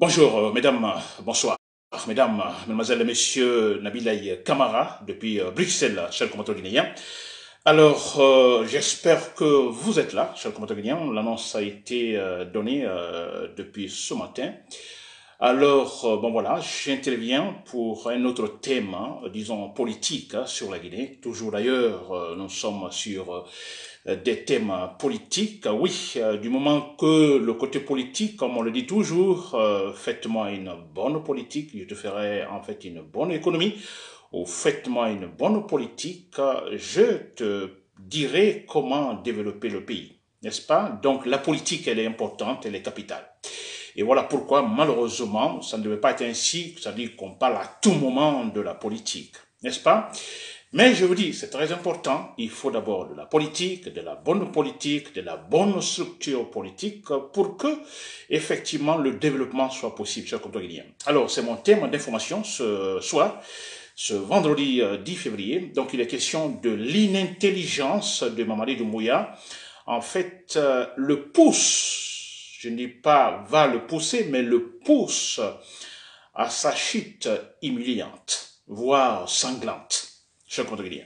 Bonjour, mesdames, bonsoir. Mesdames, mesdemoiselles et messieurs, Nabilaï Kamara, depuis Bruxelles, cher commentateur guinéen. Alors, j'espère que vous êtes là, cher commentateur guinéen. L'annonce a été donnée depuis ce matin. Alors, bon voilà, j'interviens pour un autre thème, hein, disons politique, hein, sur la Guinée. Toujours d'ailleurs, nous sommes sur des thèmes politiques. Oui, du moment que le côté politique, comme on le dit toujours, faites-moi une bonne politique, je te ferai en fait une bonne économie, ou faites-moi une bonne politique, je te dirai comment développer le pays, n'est-ce pas? Donc la politique, elle est importante, elle est capitale. Et voilà pourquoi, malheureusement, ça ne devait pas être ainsi, c'est-à-dire qu'on parle à tout moment de la politique, n'est-ce pas? Mais je vous dis, c'est très important, il faut d'abord de la politique, de la bonne politique, de la bonne structure politique pour que, effectivement, le développement soit possible, cher comptoir guinéen. Alors, c'est mon thème d'information ce soir, ce vendredi 10 février. Donc, il est question de l'inintelligence de Mamadi Doumbouya. En fait, le pouce, je ne dis pas va le pousser, mais le pousse à sa chute humiliante, voire sanglante. Je compte rien.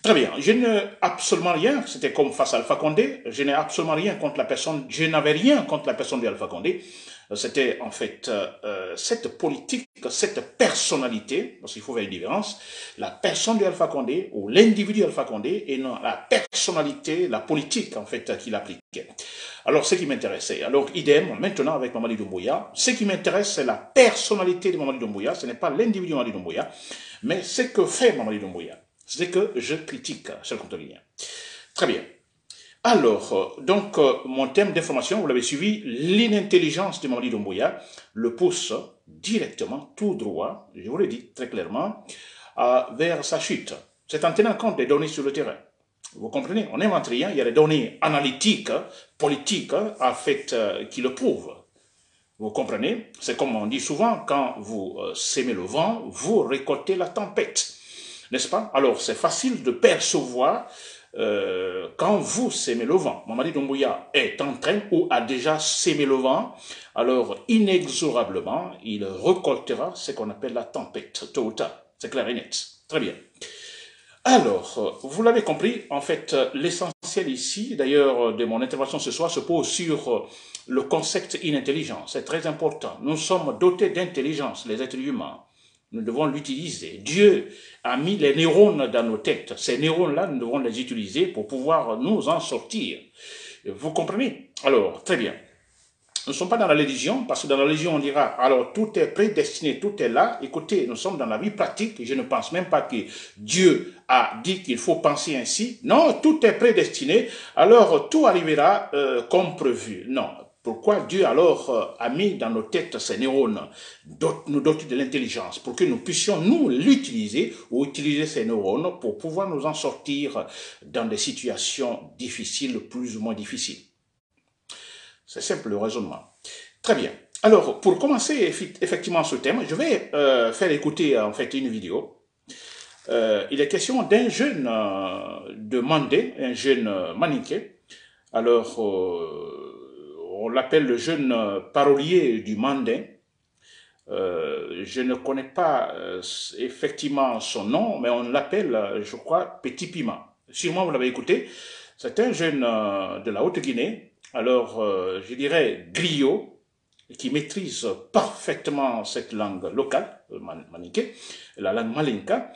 Très bien, je n'ai absolument rien, c'était comme face à Alpha Condé, je n'ai absolument rien contre la personne, je n'avais rien contre la personne d'Alpha Condé. C'était en fait cette politique, cette personnalité, parce qu'il faut faire une différence, la personne d'Alpha Condé ou l'individu d'Alpha Condé et non la personnalité, la politique en fait qu'il appliquait. Alors ce qui m'intéressait, alors idem maintenant avec Mamadi Doumbouya, ce qui m'intéresse c'est la personnalité de Mamadi Doumbouya, ce n'est pas l'individu de Mamadi Doumbouya, mais ce que fait Mamadi Doumbouya, c'est que je critique, cher comptoir guinéen. Très bien. Alors, donc, mon thème d'information, vous l'avez suivi, l'inintelligence de Mamadi Doumbouya le pousse directement, tout droit, je vous le dis très clairement, vers sa chute. C'est en tenant compte des données sur le terrain. Vous comprenez, on n'invente rien, il y a des données analytiques, politiques, en fait, qui le prouvent. Vous comprenez, c'est comme on dit souvent, quand vous sémez le vent, vous récoltez la tempête. N'est-ce pas? Alors, c'est facile de percevoir quand vous sémez le vent. Mamadi Doumbouya est en train ou a déjà sémé le vent, alors inexorablement, il récoltera ce qu'on appelle la tempête, tôt ou tard. C'est clair et net. Très bien. Alors, vous l'avez compris, en fait, l'essentiel ici, d'ailleurs, de mon intervention ce soir, se pose sur le concept inintelligence. C'est très important. Nous sommes dotés d'intelligence, les êtres humains. Nous devons l'utiliser. Dieu a mis les neurones dans nos têtes. Ces neurones-là, nous devons les utiliser pour pouvoir nous en sortir. Vous comprenez? Alors, très bien. Nous ne sommes pas dans la religion, parce que dans la religion, on dira, alors tout est prédestiné, tout est là. Écoutez, nous sommes dans la vie pratique. Je ne pense même pas que Dieu a dit qu'il faut penser ainsi. Non, tout est prédestiné. Alors, tout arrivera comme prévu. Non. Pourquoi Dieu alors a mis dans nos têtes ces neurones, nous doter de l'intelligence, pour que nous puissions nous l'utiliser ou utiliser ces neurones pour pouvoir nous en sortir dans des situations difficiles, plus ou moins difficiles. C'est simple le raisonnement. Très bien. Alors, pour commencer effectivement ce thème, je vais faire écouter en fait une vidéo. Il est question d'un jeune de Mandé, un jeune maninké. Alors, on l'appelle le jeune parolier du Mandé. Je ne connais pas effectivement son nom, mais on l'appelle, je crois, Petit Piment. Sûrement, vous l'avez écouté. C'est un jeune de la Haute-Guinée, alors je dirais griot, qui maîtrise parfaitement cette langue locale, maninké, la langue malinka.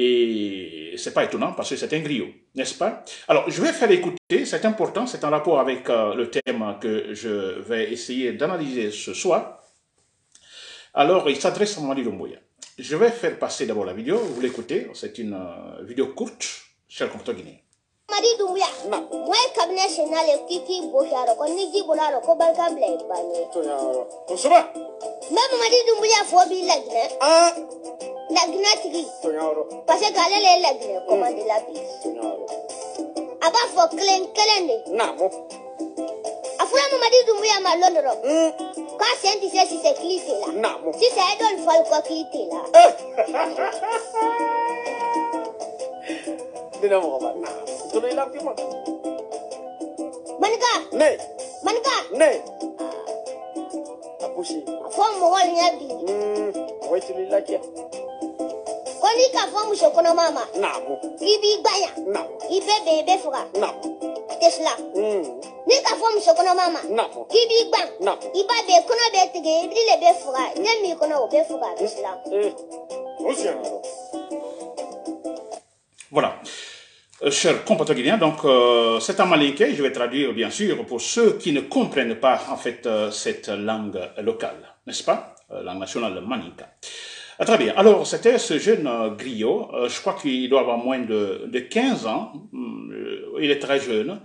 Et c'est pas étonnant parce que c'est un griot, n'est-ce pas? Alors, je vais faire écouter, c'est important, c'est en rapport avec le thème que je vais essayer d'analyser ce soir. Alors, il s'adresse à Mamadi Doumbouya. Je vais faire passer d'abord la vidéo, vous l'écoutez, c'est une vidéo courte, cher comptoir guinéen. Mamadi Doumbouya, moi, cabinet national, Kiki Bocharo, Konigi Bolaro, Kobalka Blake, Bonsoir. Même Mamadi Doumbouya, Fobi Lagnet. Ah! Lagnatigui. Parce que elle est lagnée, comme on dit la bise. Ah bah, faut que non, bon. Afra Mamadi Doumbouya m'a l'honneur. Quand c'est un disait si c'est cliqué là. Non, bon. Si c'est un don, faut le cliquer là. Manka! Manka! kushi. Afamu wanyabi. Wait till like ya. Koni kafamu shokono mama. Nabo. Ibi baya. Nabo. Ibe bebe fura. Nabo. Tesla. Nika famu shokono mama. Nabo. Ibi bang. Nabo. Iba be kono be tege ibri le be fura. Nemi kono be fura Tesla. Voilà. Chers compatriotes guinéens, donc c'est un malinké, je vais traduire bien sûr pour ceux qui ne comprennent pas en fait cette langue locale, n'est-ce pas, langue nationale, le maninka. Très bien, alors c'était ce jeune griot, je crois qu'il doit avoir moins de 15 ans, il est très jeune,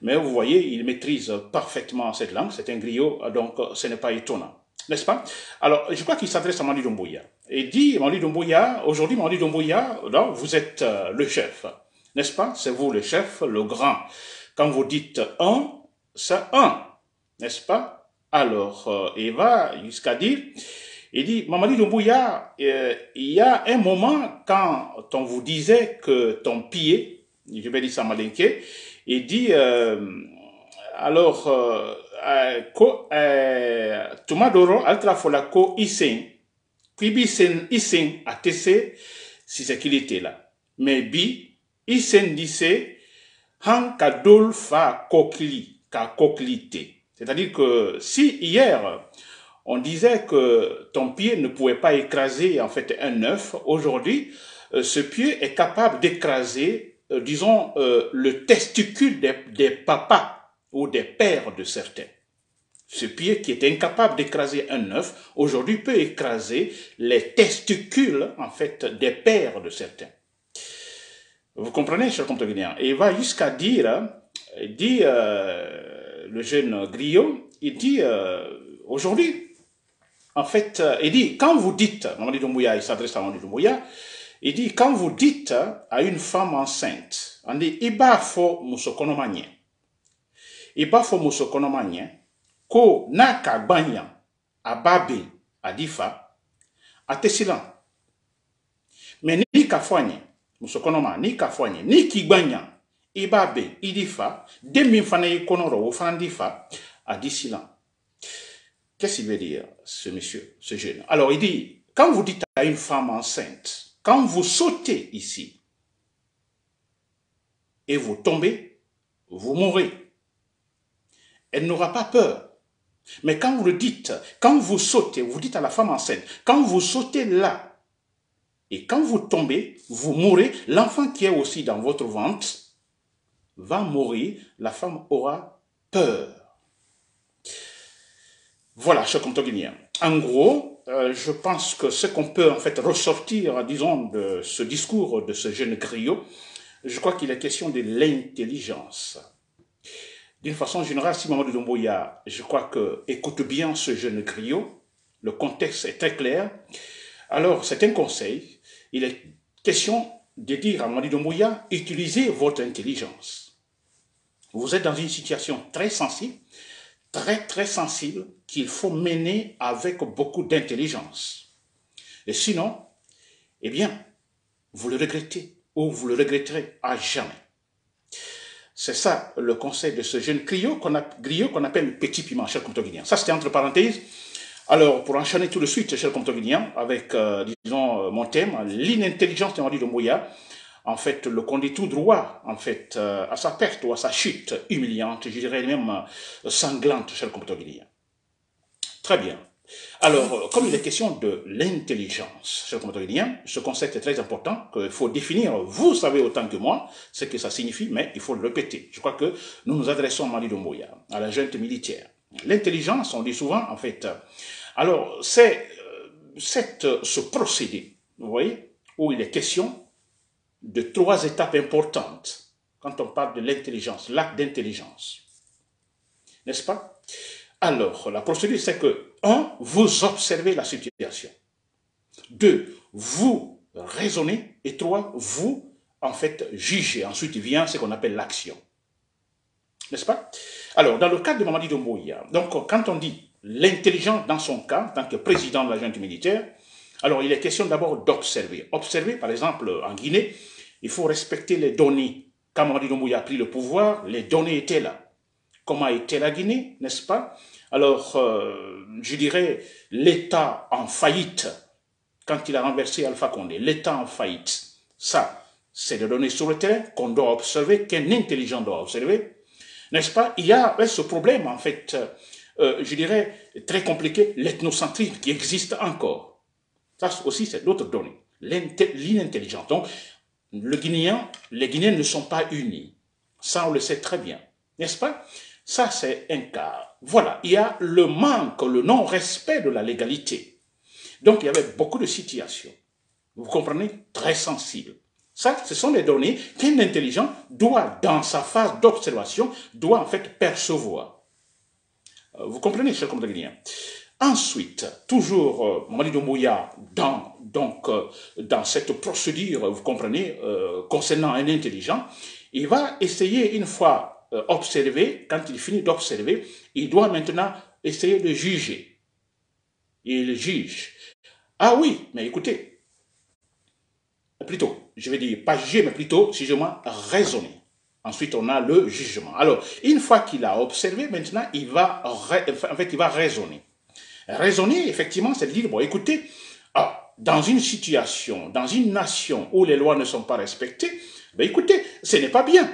mais vous voyez, il maîtrise parfaitement cette langue, c'est un griot, donc ce n'est pas étonnant, n'est-ce pas? Alors je crois qu'il s'adresse à Mamadi Doumbouya, et dit Mamadi Doumbouya, aujourd'hui Mamadi Doumbouya, donc, vous êtes le chef. N'est-ce pas? C'est vous le chef, le grand. Quand vous dites un, c'est un. N'est-ce pas? Alors, il va jusqu'à dire, il dit, Mamadi Doumbouya, il y a un moment quand on vous disait que ton pied, je vais dire ça malinké, il dit, alors, Tumadoro, Altra Folako, Isen, Kibisen, Isen, ATC, si c'est qu'il était là. Mais bi, Isendissé, han kadol fa kokli, ka koklité. C'est-à-dire que si hier, on disait que ton pied ne pouvait pas écraser en fait un œuf, aujourd'hui, ce pied est capable d'écraser, disons, le testicule des papas ou des pères de certains. Ce pied qui était incapable d'écraser un œuf, aujourd'hui peut écraser les testicules en fait des pères de certains. Vous comprenez, cher compatriote guinéen. Et il va jusqu'à dire, le jeune griot, il dit, aujourd'hui, en fait, il dit, quand vous dites, Mamadi Doumbouya, il s'adresse à Mamadi Doumbouya, il dit, quand vous dites à une femme enceinte, on dit, Iba fo musokonomanye, Iba fo musokonomanye, ko naka banyan, ababe, adifa, atesilan, mais ni kafoanye, Musokonoma, ni kafonye, ni kigbanya, ibabe, idifa, demifane konoro, ofandifa, a disilan. Qu'est-ce qu'il veut dire, ce monsieur, ce jeune? Alors, il dit, quand vous dites à une femme enceinte, quand vous sautez ici, et vous tombez, vous mourrez. Elle n'aura pas peur. Mais quand vous le dites, quand vous sautez, vous dites à la femme enceinte, quand vous sautez là, et quand vous tombez, vous mourrez, l'enfant qui est aussi dans votre ventre va mourir, la femme aura peur. Voilà, chers compatriotes guinéens. En gros, je pense que ce qu'on peut en fait ressortir, disons, de ce discours de ce jeune griot, je crois qu'il est question de l'intelligence. D'une façon générale, si Mamadi Doumbouya, je crois que, écoute bien ce jeune griot, le contexte est très clair. Alors, c'est un conseil. Il est question de dire à Mamadi Doumbouya, utilisez votre intelligence. Vous êtes dans une situation très sensible, qu'il faut mener avec beaucoup d'intelligence. Et sinon, eh bien, vous le regrettez ou vous le regretterez à jamais. C'est ça le conseil de ce jeune griot qu'on appelle Petit Piment, cher compatriote guinéen. Ça, c'était entre parenthèses. Alors, pour enchaîner tout de suite, chers compatriotes guinéens, avec, disons, mon thème, l'inintelligence de Mamadi Doumbouya, en fait, le conduit tout droit, en fait, à sa perte ou à sa chute humiliante, je dirais même sanglante, chers compatriotes guinéens. Très bien. Alors, comme il est question de l'intelligence, chers compatriotes guinéens, ce concept est très important, qu'il faut définir, vous savez autant que moi, ce que ça signifie, mais il faut le répéter. Je crois que nous nous adressons à Mamadi Doumbouya, à la junte militaire. L'intelligence, on dit souvent, en fait, alors, c'est ce procédé, vous voyez, où il est question de trois étapes importantes quand on parle de l'intelligence, l'acte d'intelligence. N'est-ce pas? Alors, la procédure, c'est que, 1, vous observez la situation. 2, vous raisonnez. Et 3, vous, en fait, jugez. Ensuite, vient ce qu'on appelle l'action. N'est-ce pas? Alors, dans le cadre de Mamadi Doumbouya, donc, quand on dit l'intelligence, dans son cas, en tant que président de la junte militaire, alors il est question d'abord d'observer. Observer, par exemple, en Guinée, il faut respecter les données. Quand Mamadi Doumbouya a pris le pouvoir, les données étaient là. Comment était la Guinée, n'est-ce pas? Alors, je dirais, l'État en faillite, quand il a renversé Alpha Condé, l'État en faillite, ça, c'est des données sur le terrain qu'on doit observer, qu'un intelligent doit observer, n'est-ce pas? Il y a ce problème, en fait, je dirais, très compliqué, l'ethnocentrisme qui existe encore. Ça aussi, c'est d'autres données. L'inintelligence. Donc, le Guinéen, les Guinéens ne sont pas unis. Ça, on le sait très bien. N'est-ce pas? Ça, c'est un cas. Voilà. Il y a le manque, le non-respect de la légalité. Donc, il y avait beaucoup de situations. Vous comprenez? Très sensibles. Ça, ce sont les données qu'un intelligent doit, dans sa phase d'observation, doit en fait percevoir. Vous comprenez, chers compatriotes guinéens? Ensuite, toujours Mamadi Doumbouya, dans cette procédure, vous comprenez, concernant un intelligent, il va essayer, une fois observé, quand il finit d'observer, il doit maintenant essayer de juger. Il juge. Ah oui, mais écoutez, plutôt, je vais dire, pas juger, mais plutôt, si je m'en raisonner. Ensuite, on a le jugement. Alors, une fois qu'il a observé, maintenant, il va, en fait, il va raisonner. Raisonner, effectivement, c'est de dire, bon, écoutez, ah, dans une situation, dans une nation où les lois ne sont pas respectées, ben écoutez, ce n'est pas bien.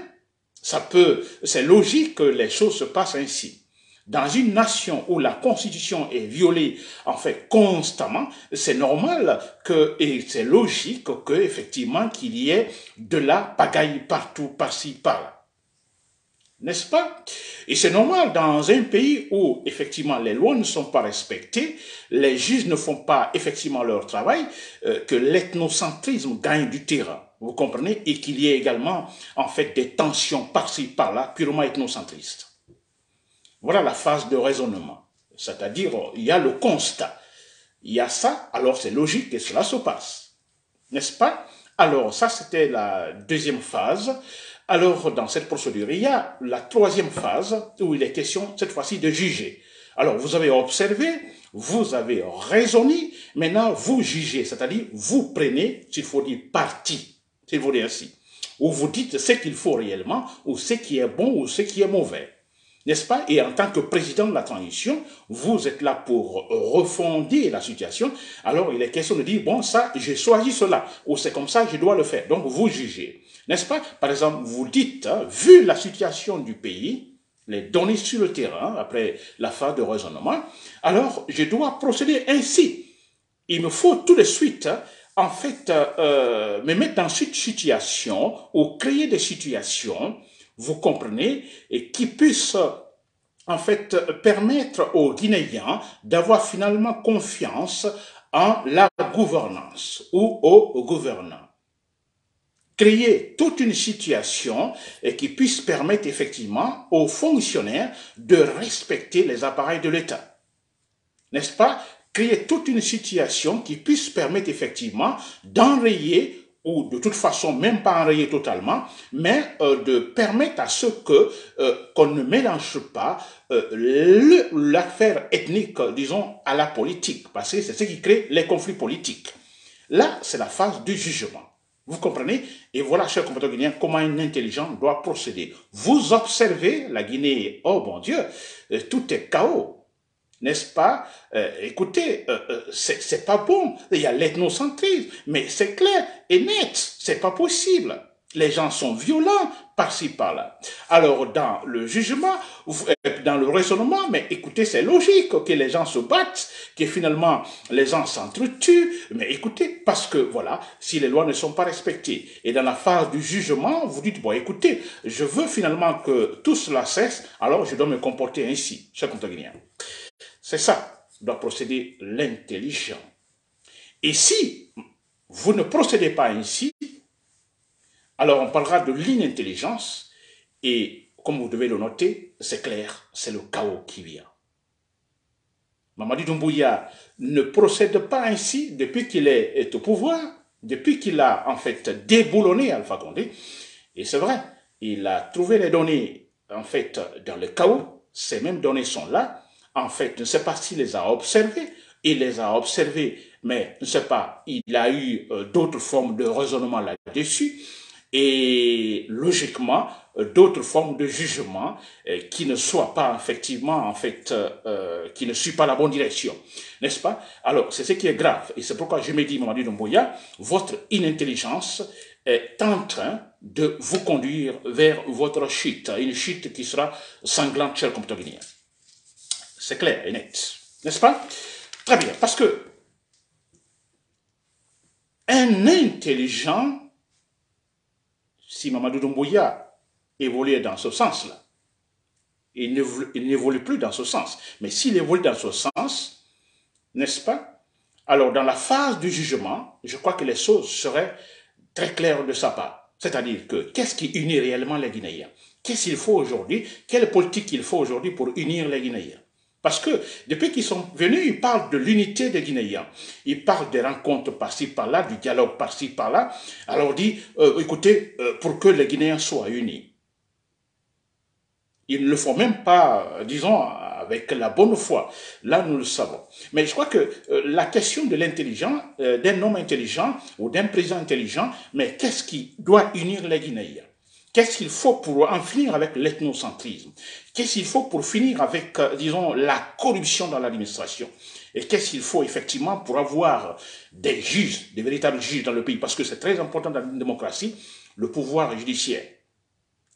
Ça peut, c'est logique que les choses se passent ainsi. Dans une nation où la Constitution est violée, en fait, constamment, c'est normal que, et c'est logique que, effectivement, qu'il y ait de la pagaille partout, par-ci, par-là. N'est-ce pas? Et c'est normal, dans un pays où, effectivement, les lois ne sont pas respectées, les juges ne font pas, effectivement, leur travail, que l'ethnocentrisme gagne du terrain, vous comprenez? Et qu'il y ait également, en fait, des tensions par-ci, par-là, purement ethnocentristes. Voilà la phase de raisonnement. C'est-à-dire, il y a le constat. Il y a ça, alors c'est logique que cela se passe. N'est-ce pas? Alors, ça, c'était la deuxième phase. Alors, dans cette procédure, il y a la troisième phase où il est question, cette fois-ci, de juger. Alors, vous avez observé, vous avez raisonné, maintenant, vous jugez, c'est-à-dire, vous prenez, s'il faut dire, parti, s'il faut dire ainsi, ou vous dites ce qu'il faut réellement, ou ce qui est bon, ou ce qui est mauvais. N'est-ce pas? Et en tant que président de la transition, vous êtes là pour refonder la situation. Alors, il est question de dire, bon, ça, j'ai choisi cela, ou c'est comme ça, je dois le faire. Donc, vous jugez. N'est-ce pas? Par exemple, vous dites, hein, vu la situation du pays, les données sur le terrain, après la phase de raisonnement, alors, je dois procéder ainsi. Il me faut tout de suite, hein, en fait, me mettre dans cette situation, ou créer des situations, vous comprenez, et qui puisse, en fait, permettre aux Guinéens d'avoir finalement confiance en la gouvernance ou aux gouvernants. Créer toute une situation et qui puisse permettre effectivement aux fonctionnaires de respecter les appareils de l'État. N'est-ce pas? Créer toute une situation qui puisse permettre effectivement d'enrayer ou de toute façon, même pas enrayer totalement, mais de permettre à ce que qu'on ne mélange pas l'affaire ethnique, disons, à la politique, parce que c'est ce qui crée les conflits politiques. Là, c'est la phase du jugement. Vous comprenez? Et voilà, chers compatriotes guinéens, comment un intelligent doit procéder. Vous observez la Guinée, oh bon Dieu, tout est chaos. N'est-ce pas? Écoutez, c'est pas bon. Il y a l'ethnocentrisme, mais c'est clair et net. C'est pas possible. Les gens sont violents par-ci, par-là. Alors, dans le jugement, dans le raisonnement, mais écoutez, c'est logique que les gens se battent, que finalement, les gens s'entretuent. Mais écoutez, parce que, voilà, si les lois ne sont pas respectées. Et dans la phase du jugement, vous dites, bon, écoutez, je veux finalement que tout cela cesse, alors je dois me comporter ainsi. Chers compatriotes guinéens. C'est ça, doit procéder l'intelligent. Et si vous ne procédez pas ainsi, alors on parlera de l'inintelligence, et comme vous devez le noter, c'est clair, c'est le chaos qui vient. Mamadi Doumbouya ne procède pas ainsi depuis qu'il est au pouvoir, depuis qu'il a en fait déboulonné Alpha Condé, et c'est vrai, il a trouvé les données en fait dans le chaos, ces mêmes données sont là, en fait, je ne sais pas s'il les a observés, il les a observés, mais je ne sais pas, il a eu d'autres formes de raisonnement là-dessus, et logiquement d'autres formes de jugement qui ne soient pas effectivement en fait qui ne suivent pas la bonne direction, n'est-ce pas? Alors c'est ce qui est grave et c'est pourquoi je me dis, Mamadi Doumbouya, votre inintelligence est en train de vous conduire vers votre chute, une chute qui sera sanglante, cher comptabilien. C'est clair et net, n'est-ce pas? Très bien, parce que un intelligent, si Mamadi Doumbouya évoluait dans ce sens-là, il n'évolue plus dans ce sens. Mais s'il évolue dans ce sens, n'est-ce pas? Alors, dans la phase du jugement, je crois que les choses seraient très claires de sa part. C'est-à-dire que, qu'est-ce qui unit réellement les Guinéens? Qu'est-ce qu'il faut aujourd'hui? Quelle politique il faut aujourd'hui pour unir les Guinéens? Parce que depuis qu'ils sont venus, ils parlent de l'unité des Guinéens. Ils parlent des rencontres par-ci, par-là, du dialogue par-ci, par-là. Alors on dit, écoutez, pour que les Guinéens soient unis. Ils ne le font même pas, disons, avec la bonne foi. Là, nous le savons. Mais je crois que la question de l'intelligent, d'un homme intelligent ou d'un président intelligent, mais qu'est-ce qui doit unir les Guinéens? Qu'est-ce qu'il faut pour en finir avec l'ethnocentrisme? Qu'est-ce qu'il faut pour finir avec, disons, la corruption dans l'administration? Et qu'est-ce qu'il faut effectivement pour avoir des juges, des véritables juges dans le pays? Parce que c'est très important dans une démocratie, le pouvoir judiciaire.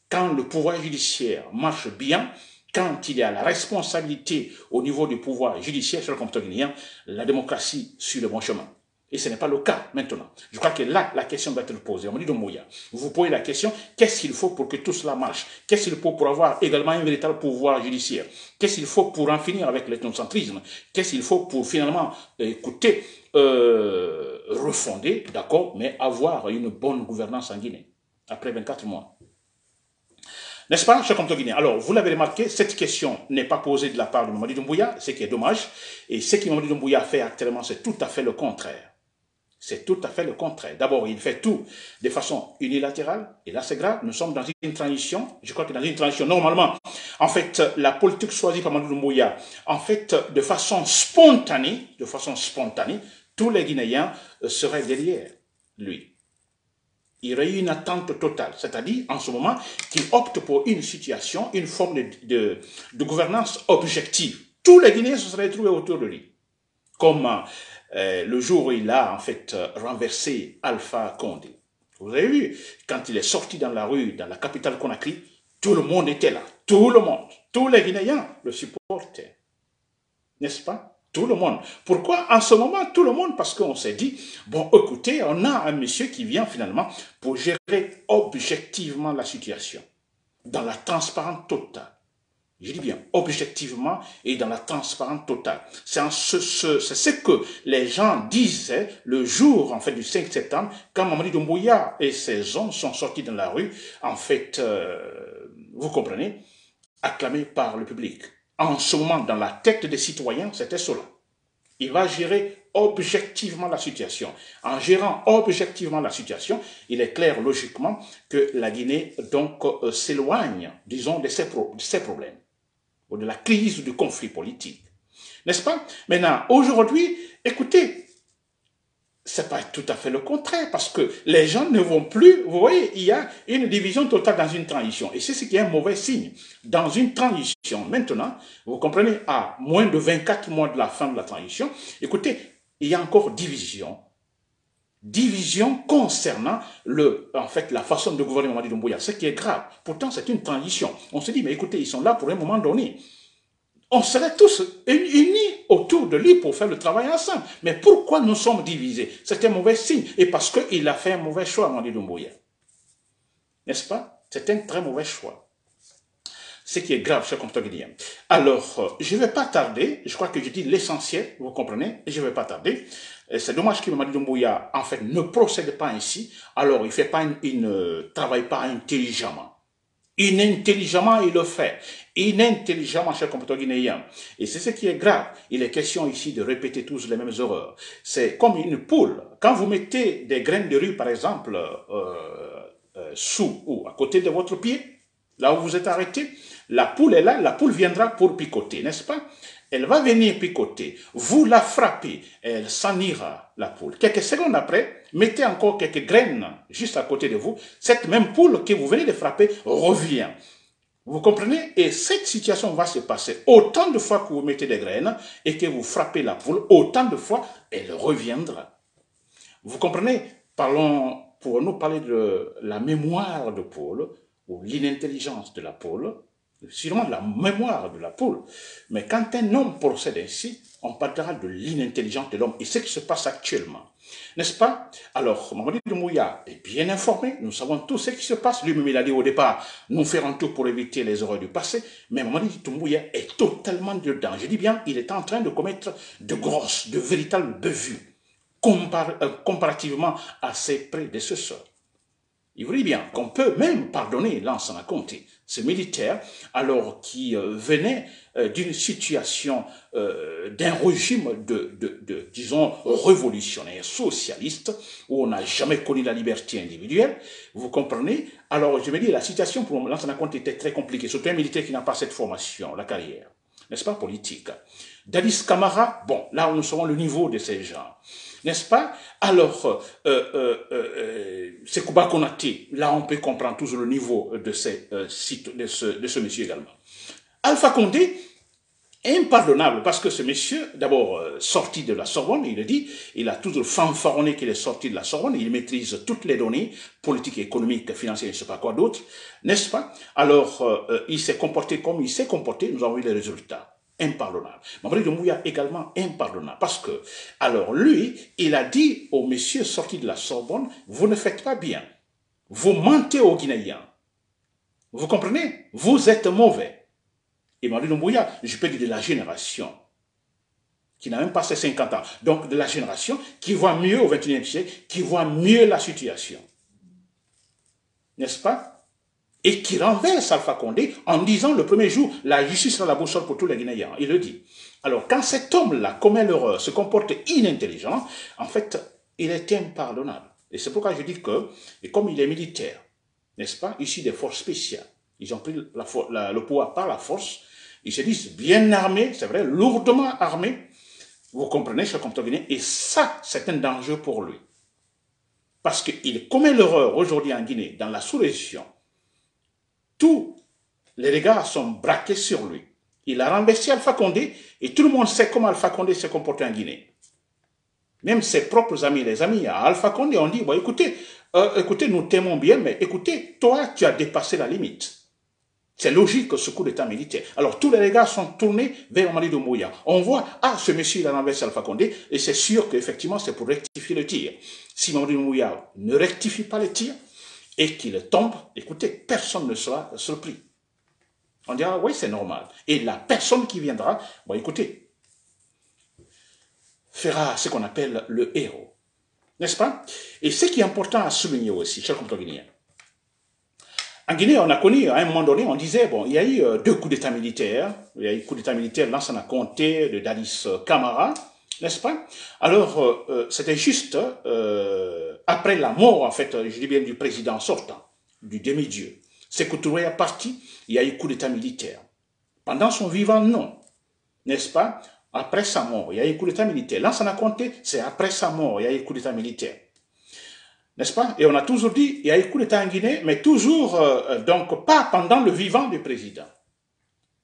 Quand le pouvoir judiciaire marche bien, quand il y a la responsabilité au niveau du pouvoir judiciaire sur le compte guinéen, la démocratie suit le bon chemin. Et ce n'est pas le cas maintenant. Je crois que là, la question doit être posée. Mamadi Doumbouya, vous posez la question, qu'est-ce qu'il faut pour que tout cela marche? Qu'est-ce qu'il faut pour avoir également un véritable pouvoir judiciaire? Qu'est-ce qu'il faut pour en finir avec l'ethnocentrisme? Qu'est-ce qu'il faut pour finalement, écoutez, refonder, d'accord, mais avoir une bonne gouvernance en Guinée, après 24 mois? N'est-ce pas, cher compte guinéen? Alors, vous l'avez remarqué, cette question n'est pas posée de la part de Mamadi Doumbouya, ce qui est dommage. Et ce que Mamadi Doumbouya fait actuellement, c'est tout à fait le contraire. C'est tout à fait le contraire. D'abord, il fait tout de façon unilatérale. Et là, c'est grave. Nous sommes dans une transition. Je crois que dans une transition, normalement, en fait, la politique choisie par Mamadi Doumbouya, en fait, de façon spontanée, tous les Guinéens seraient derrière lui. Il y aurait une attente totale. C'est-à-dire, en ce moment, qu'il opte pour une situation, une forme de gouvernance objective. Tous les Guinéens se seraient trouvés autour de lui. Comme le jour où il a en fait renversé Alpha Condé. Vous avez vu, quand il est sorti dans la rue, dans la capitale Conakry, tout le monde était là. Tout le monde. Tous les Guinéens le supportaient. N'est-ce pas? Tout le monde. Pourquoi en ce moment tout le monde? Parce qu'on s'est dit, bon écoutez, on a un monsieur qui vient finalement pour gérer objectivement la situation. Dans la transparence totale. Je dis bien, objectivement et dans la transparence totale. C'est ce que les gens disaient le jour, en fait, du 5 septembre, quand Mamadi Doumbouya et ses hommes sont sortis dans la rue, en fait, vous comprenez, acclamés par le public. En ce moment, dans la tête des citoyens, c'était cela. Il va gérer objectivement la situation. En gérant objectivement la situation, il est clair, logiquement, que la Guinée, donc, s'éloigne, disons, de ses problèmes. Ou de la crise du conflit politique. N'est-ce pas? Maintenant, aujourd'hui, écoutez, c'est pas tout à fait le contraire, parce que les gens ne vont plus, vous voyez, il y a une division totale dans une transition, et c'est ce qui est un mauvais signe. Dans une transition, maintenant, vous comprenez, à moins de 24 mois de la fin de la transition, écoutez, il y a encore division. Division concernant en fait, la façon de gouverner Mamadi Doumbouya, ce qui est grave. Pourtant, c'est une transition. On se dit, mais écoutez, ils sont là pour un moment donné. On serait tous unis autour de lui pour faire le travail ensemble. Mais pourquoi nous sommes divisés? C'est un mauvais signe. Et parce qu'il a fait un mauvais choix, Mamadi Doumbouya. N'est-ce pas? C'est un très mauvais choix. Ce qui est grave, cher compteur guinéen. Alors, je ne vais pas tarder. Je crois que je dis l'essentiel, vous comprenez? Je ne vais pas tarder. C'est dommage que Mamadi Doumbouya, en fait, ne procède pas ainsi. Alors, il ne travaille pas intelligemment. Inintelligemment, il le fait. Inintelligemment, cher compteur guinéen. Et c'est ce qui est grave. Il est question ici de répéter tous les mêmes erreurs. C'est comme une poule. Quand vous mettez des graines de riz, par exemple, sous ou à côté de votre pied, là où vous êtes arrêté, la poule est là, la poule viendra pour picoter, n'est-ce pas? Elle va venir picoter, vous la frappez, elle s'en ira, la poule. Quelques secondes après, mettez encore quelques graines juste à côté de vous. Cette même poule que vous venez de frapper revient. Vous comprenez? Et cette situation va se passer. Autant de fois que vous mettez des graines et que vous frappez la poule, autant de fois, elle reviendra. Vous comprenez? Parlons, pour nous parler de la mémoire de poule ou l'inintelligence de la poule, sûrement la mémoire de la poule. Mais quand un homme procède ainsi, on parlera de l'inintelligence de l'homme et ce qui se passe actuellement. N'est-ce pas? Alors, Mamadi Doumbouya est bien informé, nous savons tout ce qui se passe. Lui-même, il a dit au départ, nous ferons tout pour éviter les horreurs du passé. Mais Mamadi Doumbouya est totalement dedans. Je dis bien, il est en train de commettre de grosses, de véritables bévues comparativement à ses prédécesseurs. Il vous dit bien qu'on peut même pardonner Lansana Conté, ce militaire, alors qu'il venait d'une situation, d'un régime disons, révolutionnaire, socialiste, où on n'a jamais connu la liberté individuelle. Vous comprenez? Alors, je me dis, la situation pour Lansana Conté était très compliquée, surtout un militaire qui n'a pas cette formation, la carrière, n'est-ce pas, politique. Dadis Camara, bon, là, nous savons le niveau de ces gens. N'est-ce pas? Alors, Sékouba Konaté, là on peut comprendre toujours le niveau de ce monsieur également. Alpha Condé, impardonnable, parce que ce monsieur, d'abord sorti de la Sorbonne, il le dit, il a toujours fanfaronné qu'il est sorti de la Sorbonne, il maîtrise toutes les données politiques, économiques, financières, je ne sais pas quoi d'autre, n'est-ce pas? Alors, il s'est comporté comme il s'est comporté, nous avons eu les résultats. Impardonnable. Mamadi Doumbouya également impardonnable. Parce que, alors lui, il a dit au monsieur sorti de la Sorbonne, vous ne faites pas bien. Vous mentez aux Guinéens. Vous comprenez? Vous êtes mauvais. Et Mamadi Doumbouya, je peux dire de la génération qui n'a même pas ses 50 ans. Donc de la génération qui voit mieux au 21e siècle, qui voit mieux la situation. N'est-ce pas? Et qui renverse Alpha Condé en disant le premier jour, la justice sera la boussole pour tous les Guinéens. Il le dit. Alors, quand cet homme-là commet l'erreur, se comporte inintelligent, en fait, il est impardonnable. Et c'est pourquoi je dis que, et comme il est militaire, n'est-ce pas, ici des forces spéciales, ils ont pris le pouvoir par la force, ils se disent bien armés, c'est vrai, lourdement armés, vous comprenez, ce compte guinéen, et ça, c'est un danger pour lui. Parce qu'il commet l'erreur aujourd'hui en Guinée, dans la sous-région. Tous les regards sont braqués sur lui. Il a renversé Alpha Condé et tout le monde sait comment Alpha Condé s'est comporté en Guinée. Même ses propres amis, les amis à Alpha Condé, ont dit, bon, écoutez, nous t'aimons bien, mais écoutez, toi, tu as dépassé la limite. C'est logique ce coup d'état militaire. Alors tous les regards sont tournés vers Mamadi Doumbouya. On voit, ah, ce monsieur, il a renversé Alpha Condé et c'est sûr qu'effectivement, c'est pour rectifier le tir. Si Mamadi Doumbouya ne rectifie pas le tir, et qu'il tombe, écoutez, personne ne sera surpris. On dira, oui, c'est normal. Et la personne qui viendra, bon, écoutez, fera ce qu'on appelle le héros. N'est-ce pas? Et ce qui est important à souligner aussi, chers compagnons, en Guinée, on a connu, à un moment donné, on disait, bon, il y a eu deux coups d'état militaires. Il y a eu le coup d'état militaire, Lansana Conté, de Dadis Camara, n'est-ce pas? Alors, c'était juste... après la mort, en fait, je dis bien du président sortant, du demi-dieu, Sékou Touré est parti, il y a eu coup d'état militaire. Pendant son vivant, non. N'est-ce pas? Après sa mort, il y a eu coup d'état militaire. Lansana Conté, c'est après sa mort, il y a eu coup d'état militaire. N'est-ce pas? Et on a toujours dit, il y a eu coup d'état en Guinée, mais toujours, donc, pas pendant le vivant du président.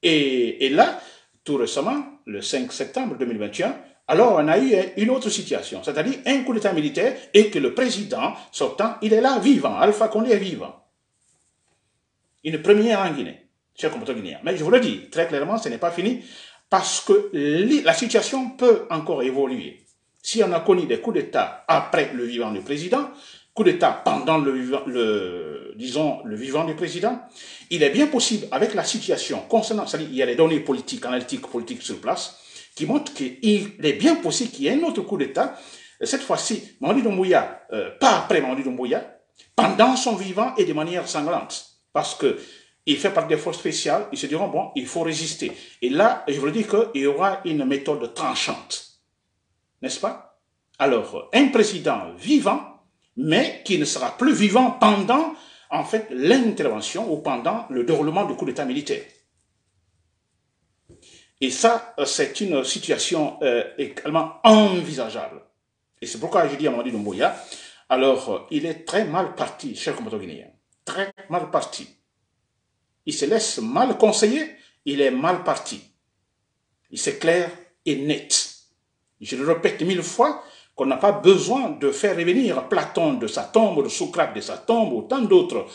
Et là, tout récemment, le 5 septembre 2021, alors, on a eu une autre situation, c'est-à-dire un coup d'état militaire et que le président sortant, il est là vivant, Alpha Condé est vivant. Une première en Guinée, chers compatriotes guinéens. Mais je vous le dis très clairement, ce n'est pas fini parce que la situation peut encore évoluer. Si on a connu des coups d'état après le vivant du président, coup d'état pendant le vivant du président, il est bien possible avec la situation concernant, c'est-à-dire il y a des données politiques, analytiques, politiques sur place, qui montre qu'il est bien possible qu'il y ait un autre coup d'État, cette fois-ci, Mamadi Doumbouya, pas après Mamadi Doumbouya, pendant son vivant et de manière sanglante. Parce qu'il fait partie des forces spéciales, ils se diront, bon, il faut résister. Et là, je veux dire qu'il y aura une méthode tranchante. N'est-ce pas? Alors, un président vivant, mais qui ne sera plus vivant pendant, en fait, l'intervention ou pendant le déroulement du coup d'État militaire. Et ça, c'est une situation également envisageable. Et c'est pourquoi je dis à Mamadi Doumbouya, alors, il est très mal parti, cher compatriote guinéen. Très mal parti. Il se laisse mal conseiller, il est mal parti. Il c'est clair et net. Je le répète 1000 fois, qu'on n'a pas besoin de faire revenir Platon de sa tombe, de Socrate de sa tombe, ou tant d'autres,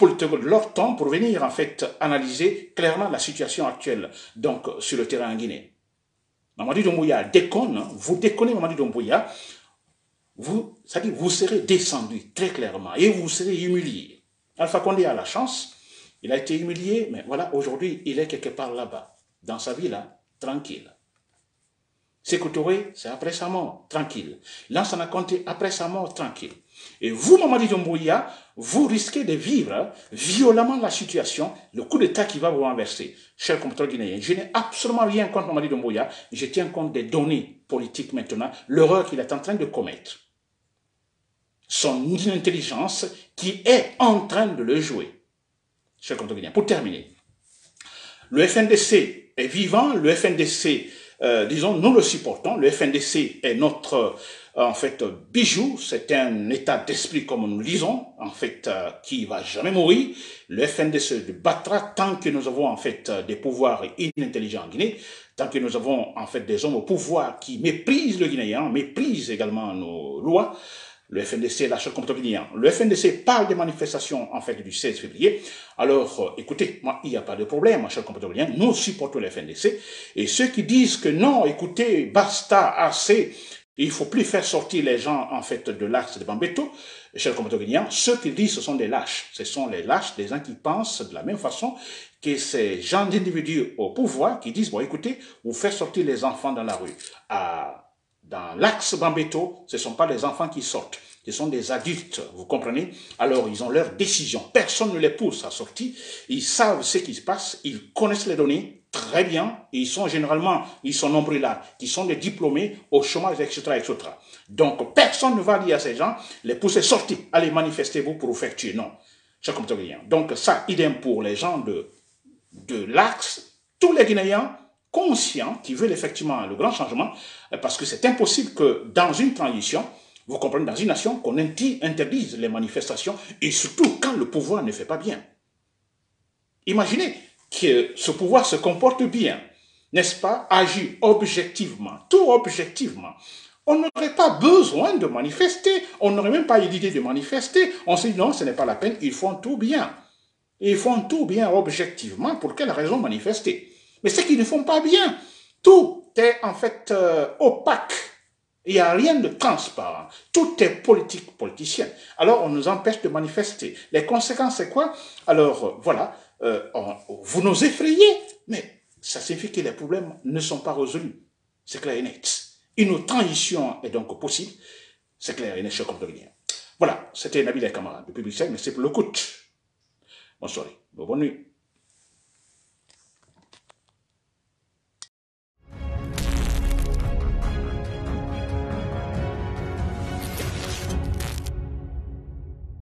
de leur temps pour venir en fait analyser clairement la situation actuelle donc sur le terrain en Guinée. Mamadi Doumbouya déconne, vous déconnez Mamadi Doumbouya, c'est-à-dire vous serez descendu très clairement et vous serez humilié. Alpha Condé a la chance, il a été humilié, mais voilà, aujourd'hui il est quelque part là-bas, dans sa vie là, tranquille. Sékou Touré, c'est après sa mort, tranquille. Lansana Conté, après sa mort, tranquille. Et vous, Mamadi Doumbouya, vous risquez de vivre violemment la situation, le coup d'État qui va vous renverser. Cher compatriote guinéen, je n'ai absolument rien contre Mamadi Doumbouya, je tiens compte des données politiques maintenant, l'erreur qu'il est en train de commettre. Son intelligence qui est en train de le jouer. Cher compatriote guinéen, pour terminer, le FNDC est vivant, le FNDC... disons, nous le supportons. Le FNDC est notre, en fait, bijou. C'est un état d'esprit, comme nous lisons, en fait, qui va jamais mourir. Le FNDC le battra tant que nous avons, en fait, des pouvoirs inintelligents en Guinée, tant que nous avons, en fait, des hommes au pouvoir qui méprisent le Guinéen, méprisent également nos lois. Le FNDC lâche le compte guinéen. Le FNDC parle des manifestations, en fait, du 16 février. Alors, écoutez, moi, il n'y a pas de problème, cher compte guinéen. Nous supportons le FNDC. Et ceux qui disent que non, écoutez, basta, assez, il ne faut plus faire sortir les gens, en fait, de l'axe de Bambeto, cher compte guinéen, ceux qui disent ce sont des lâches. Ce sont les lâches, des gens qui pensent de la même façon que ces gens d'individus au pouvoir qui disent, bon, écoutez, vous faites sortir les enfants dans la rue. Ah, dans l'axe Bambeto, ce ne sont pas les enfants qui sortent, ce sont des adultes, vous comprenez? Alors, ils ont leur décision, personne ne les pousse à sortir, ils savent ce qui se passe, ils connaissent les données très bien, et ils sont généralement, ils sont nombreux là, qui sont des diplômés au chômage, etc., etc. Donc, personne ne va dire à ces gens, les pousser, sortez, allez manifestez-vous pour vous faire tuer, non. Donc, ça, idem pour les gens de l'axe, tous les Guinéens, conscients qui veulent effectivement le grand changement, parce que c'est impossible que dans une transition, vous comprenez, dans une nation, qu'on interdise les manifestations, et surtout quand le pouvoir ne fait pas bien. Imaginez que ce pouvoir se comporte bien, n'est-ce pas, agit objectivement, tout objectivement. On n'aurait pas besoin de manifester, on n'aurait même pas eu l'idée de manifester, on se dit non, ce n'est pas la peine, ils font tout bien. Ils font tout bien objectivement, pour quelle raison manifester ? Mais c'est qu'ils ne font pas bien. Tout est en fait opaque. Il n'y a rien de transparent. Tout est politique, politicien. Alors, on nous empêche de manifester. Les conséquences, c'est quoi? Alors, voilà, vous nous effrayez, mais ça signifie que les problèmes ne sont pas résolus. C'est clair et net. Une autre transition est donc possible. C'est clair et net, cher compatriote guinéen. Voilà, c'était Nabilaï Kamara, depuis Bruxelles, mais c'est pour le coup. Bonne soirée, bonne nuit.